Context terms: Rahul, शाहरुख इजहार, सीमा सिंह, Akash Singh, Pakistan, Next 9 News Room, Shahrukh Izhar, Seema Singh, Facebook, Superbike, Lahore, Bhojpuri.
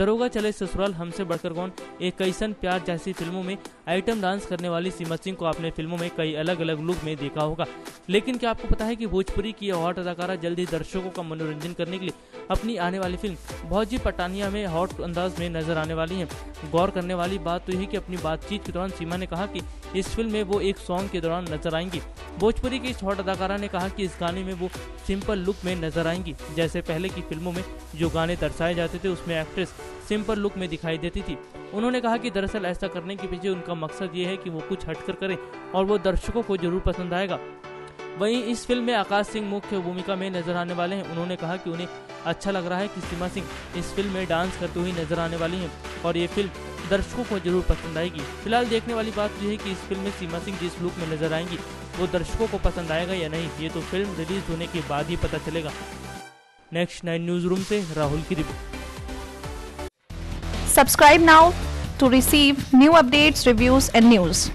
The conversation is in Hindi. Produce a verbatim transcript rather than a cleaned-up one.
दरोगा चले ससुराल, हमसे बढ़कर कौन, एक ऐसन प्यार जैसी फिल्मों में आइटम डांस करने वाली सीमा सिंह को आपने फिल्मों में कई अलग अलग लुक में देखा होगा। लेकिन क्या आपको पता है कि भोजपुरी की हॉट अदाकारा जल्द ही दर्शकों का मनोरंजन करने के लिए अपनी आने वाली फिल्म भौजी पटानिया में हॉट अंदाज में नजर आने वाली है। गौर करने वाली बात तो यही कि अपनी बातचीत के दौरान सीमा ने कहा कि इस फिल्म में वो एक सॉन्ग के दौरान नजर आएंगी। भोजपुरी की इस हॉट अदाकारा ने कहा कि इस गाने में वो सिंपल लुक में नजर आएंगी। जैसे पहले की फिल्मों में जो गाने दर्शाए जाते थे उसमें एक्ट्रेस सिंपल लुक में दिखाई देती थी। उन्होंने कहा कि दरअसल ऐसा करने के पीछे उनका मकसद ये है कि वो कुछ हटकर करें और वो दर्शकों को जरूर पसंद आएगा। वहीं इस फिल्म में आकाश सिंह मुख्य भूमिका में नजर आने वाले हैं। उन्होंने कहा कि उन्हें अच्छा लग रहा है कि सीमा सिंह इस फिल्म में डांस करते हुए नजर आने वाली हैं और ये फिल्म दर्शकों को जरूर पसंद आएगी। फिलहाल देखने वाली बात यह है कि इस फिल्म में सीमा सिंह जिस लुक में नजर आएंगी वो दर्शकों को पसंद आएगा या नहीं, ये तो फिल्म रिलीज होने के बाद ही पता चलेगा। नेक्स्ट नाइन न्यूज रूम से राहुल की रिपोर्ट। Subscribe now to receive new updates, reviews and news.